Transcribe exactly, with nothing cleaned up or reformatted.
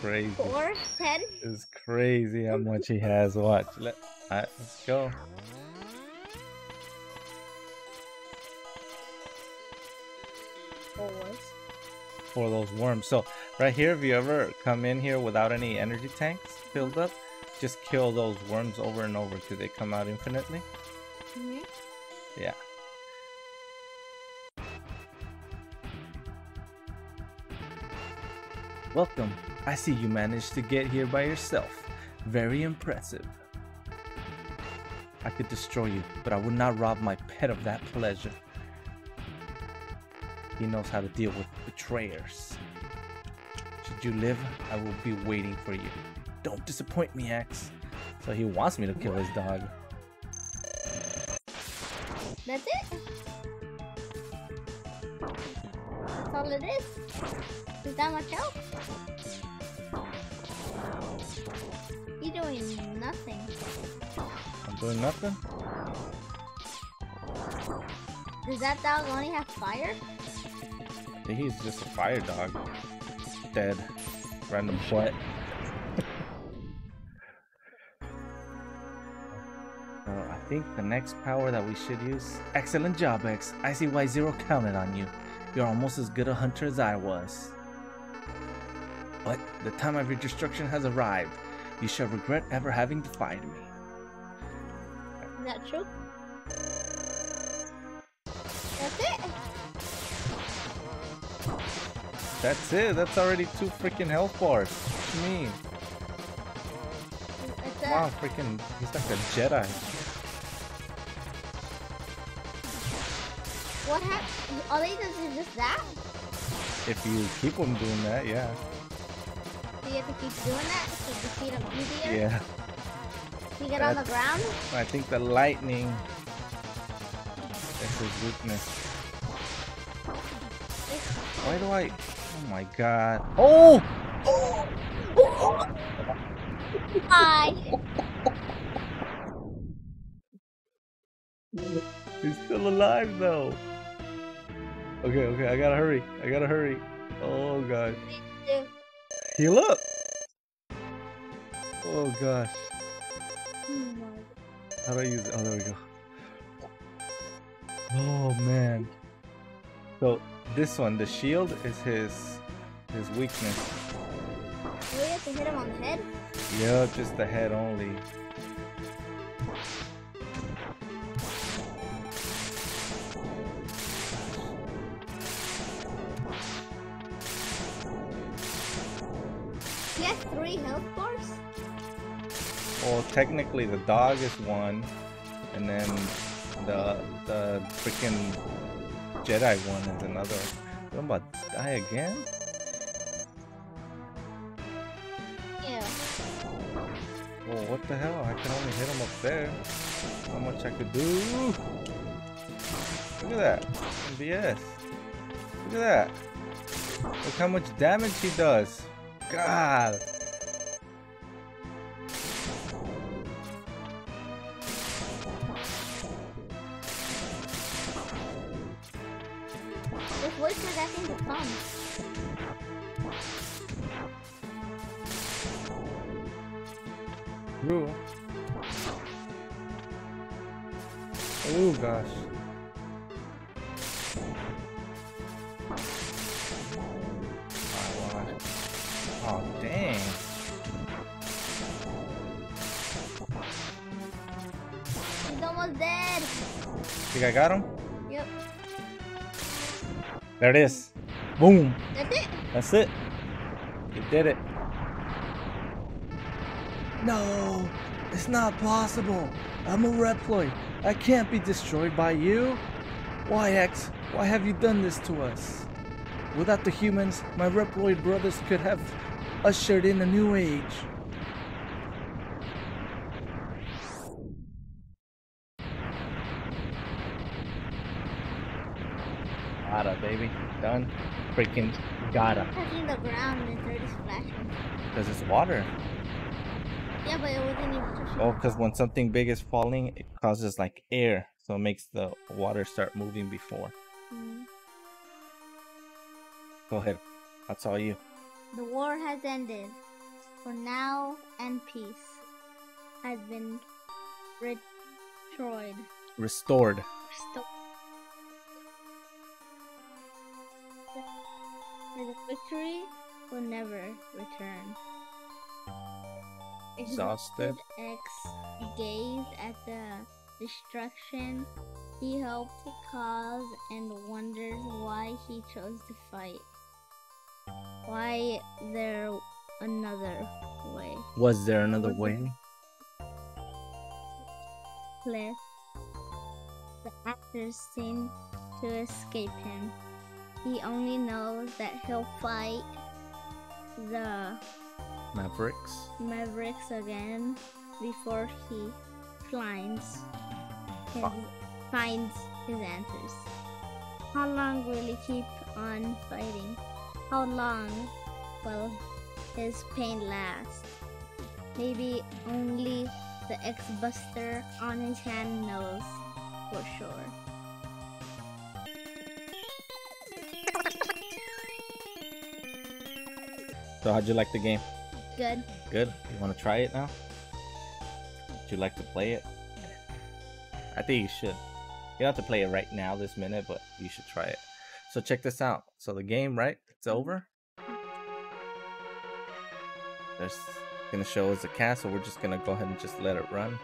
crazy. Four, ten. It's crazy how much he has. Watch. Let, right, let's go. Four worms. For those worms. So right here, if you ever come in here without any energy tanks filled up, just kill those worms over and over till they come out infinitely. Mm-hmm. Yeah. Welcome. I see you managed to get here by yourself. Very impressive. I could destroy you, but I would not rob my pet of that pleasure. He knows how to deal with betrayers. Should you live, I will be waiting for you. Don't disappoint me, X. So he wants me to kill his dog. That's it? That's all it is? Is that much help? You're doing nothing. I'm doing nothing? Does that dog only have fire? I think he's just a fire dog. Dead. Random butt. uh, I think the next power that we should use... Excellent job, X. I see why Zero counted on you. You're almost as good a hunter as I was. But the time of your destruction has arrived. You shall regret ever having defied me. Is that true? That's it. That's it. That's already two freaking health bars. What do you mean? Wow, freaking, he's like a Jedi. What happened? All he does is just that? If you keep on doing that, yeah. You have to keep doing that to defeat him easier? Yeah. You get That's, on the ground? I think the lightning is his weakness. Why do I... Oh my god. Oh! Oh! Oh! Hi! He's still alive though. Okay, okay, I gotta hurry. I gotta hurry. Oh god. Heal up! Oh gosh. How do I use it? Oh, there we go. Oh man. So this one, the shield, is his his weakness. Do we have to hit him on the head? Yeah, just the head only. Well, technically the dog is one, and then the the freaking Jedi one is another. I'm about to die again? Yeah. Well, what the hell? I can only hit him up there. How much I could do? Look at that. B S. Look at that. Look how much damage he does. God. True. Oh gosh. I want it. Oh dang. He's almost dead. Think I got him? Yep. There it is. Boom. That's it. That's it. You did it. No, it's not possible. I'm a Reploid. I can't be destroyed by you. Why, X? Why have you done this to us? Without the humans, my Reploid brothers could have ushered in a new age. Gotta, baby. Done. Freaking gotta. I'm touching the ground and they're just flashing. Because it's water. Yeah, but it wouldn't even touch it. Oh, because when something big is falling, it causes like air, so it makes the water start moving before. Mm-hmm. Go ahead. That's all you. The war has ended. for now and peace. I've been retroid. Restored. Restored. The victory will never return. Exhausted, X gazed at the destruction he helped to cause and wondered why he chose to fight. Why there another way? Was there another way? Cliff. The actors seemed to escape him. He only knows that he'll fight the Mavericks. Mavericks again before he finds his, oh. finds his answers. How long will he keep on fighting? How long will his pain last? Maybe only the X-Buster on his hand knows for sure. So how'd you like the game? Good. Good? You want to try it now? Would you like to play it? I think you should. You don't have to play it right now, this minute, but you should try it. So check this out. So the game, right? It's over. There's going to show us the cast, so we're just going to go ahead and just let it run.